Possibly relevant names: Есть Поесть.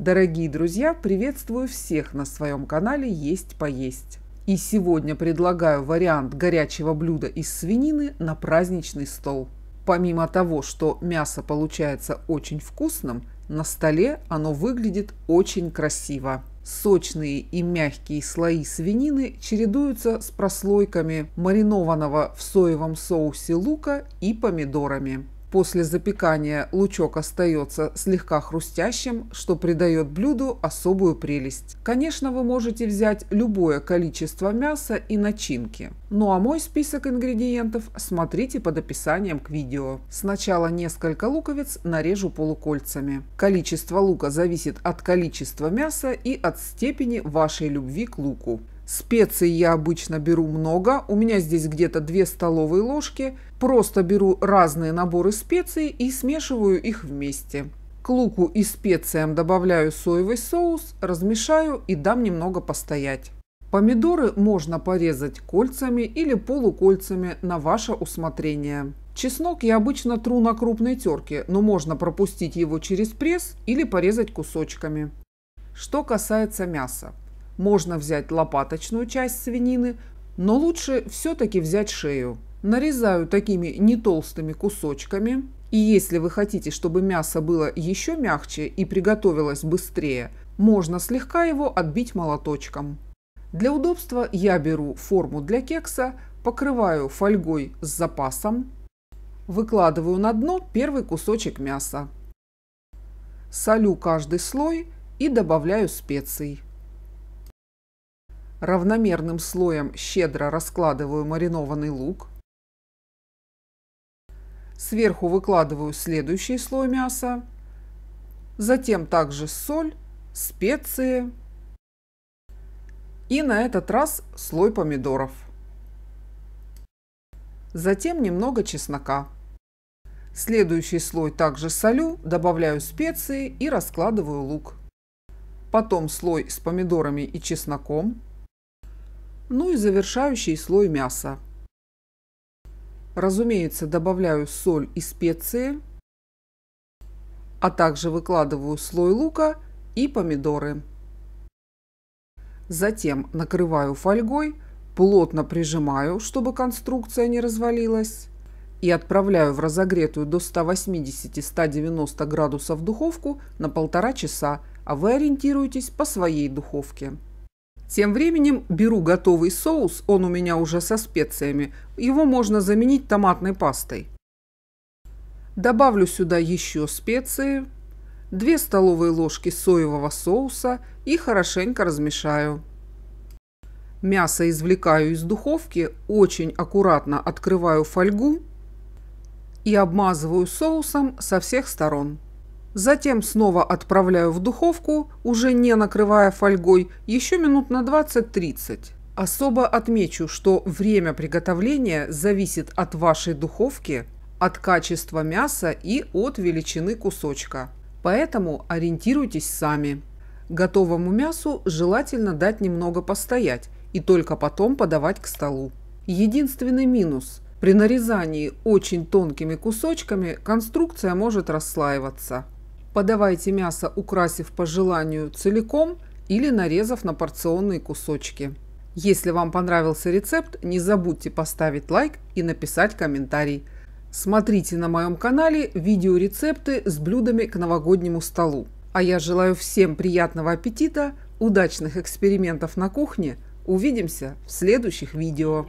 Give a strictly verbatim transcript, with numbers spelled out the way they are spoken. Дорогие друзья, приветствую всех на своем канале «Есть Поесть». И сегодня предлагаю вариант горячего блюда из свинины на праздничный стол. Помимо того, что мясо получается очень вкусным, на столе оно выглядит очень красиво. Сочные и мягкие слои свинины чередуются с прослойками маринованного в соевом соусе лука и помидорами. После запекания лучок остается слегка хрустящим, что придает блюду особую прелесть. Конечно, вы можете взять любое количество мяса и начинки. Ну а мой список ингредиентов смотрите под описанием к видео. Сначала несколько луковиц нарежу полукольцами. Количество лука зависит от количества мяса и от степени вашей любви к луку. Специй я обычно беру много, у меня здесь где-то две столовые ложки. Просто беру разные наборы специй и смешиваю их вместе. К луку и специям добавляю соевый соус, размешаю и дам немного постоять. Помидоры можно порезать кольцами или полукольцами на ваше усмотрение. Чеснок я обычно тру на крупной терке, но можно пропустить его через пресс или порезать кусочками. Что касается мяса. Можно взять лопаточную часть свинины, но лучше все-таки взять шею. Нарезаю такими нетолстыми кусочками. И если вы хотите, чтобы мясо было еще мягче и приготовилось быстрее, можно слегка его отбить молоточком. Для удобства я беру форму для кекса, покрываю фольгой с запасом, выкладываю на дно первый кусочек мяса, солю каждый слой и добавляю специй. Равномерным слоем щедро раскладываю маринованный лук. Сверху выкладываю следующий слой мяса. Затем также соль, специи. И на этот раз слой помидоров. Затем немного чеснока. Следующий слой также солю, добавляю специи и раскладываю лук. Потом слой с помидорами и чесноком. Ну и завершающий слой мяса. Разумеется, добавляю соль и специи, а также выкладываю слой лука и помидоры. Затем накрываю фольгой, плотно прижимаю, чтобы конструкция не развалилась, и отправляю в разогретую до ста восьмидесяти — ста девяноста градусов духовку на полтора часа, а вы ориентируйтесь по своей духовке. Тем временем беру готовый соус, он у меня уже со специями, его можно заменить томатной пастой. Добавлю сюда еще специи, две столовые ложки соевого соуса и хорошенько размешаю. Мясо извлекаю из духовки, очень аккуратно открываю фольгу и обмазываю соусом со всех сторон. Затем снова отправляю в духовку, уже не накрывая фольгой, еще минут на двадцать — тридцать. Особо отмечу, что время приготовления зависит от вашей духовки, от качества мяса и от величины кусочка. Поэтому ориентируйтесь сами. Готовому мясу желательно дать немного постоять и только потом подавать к столу. Единственный минус. При нарезании очень тонкими кусочками конструкция может расслаиваться. Подавайте мясо, украсив по желанию целиком или нарезав на порционные кусочки. Если вам понравился рецепт, не забудьте поставить лайк и написать комментарий. Смотрите на моем канале видеорецепты с блюдами к новогоднему столу. А я желаю всем приятного аппетита, удачных экспериментов на кухне. Увидимся в следующих видео.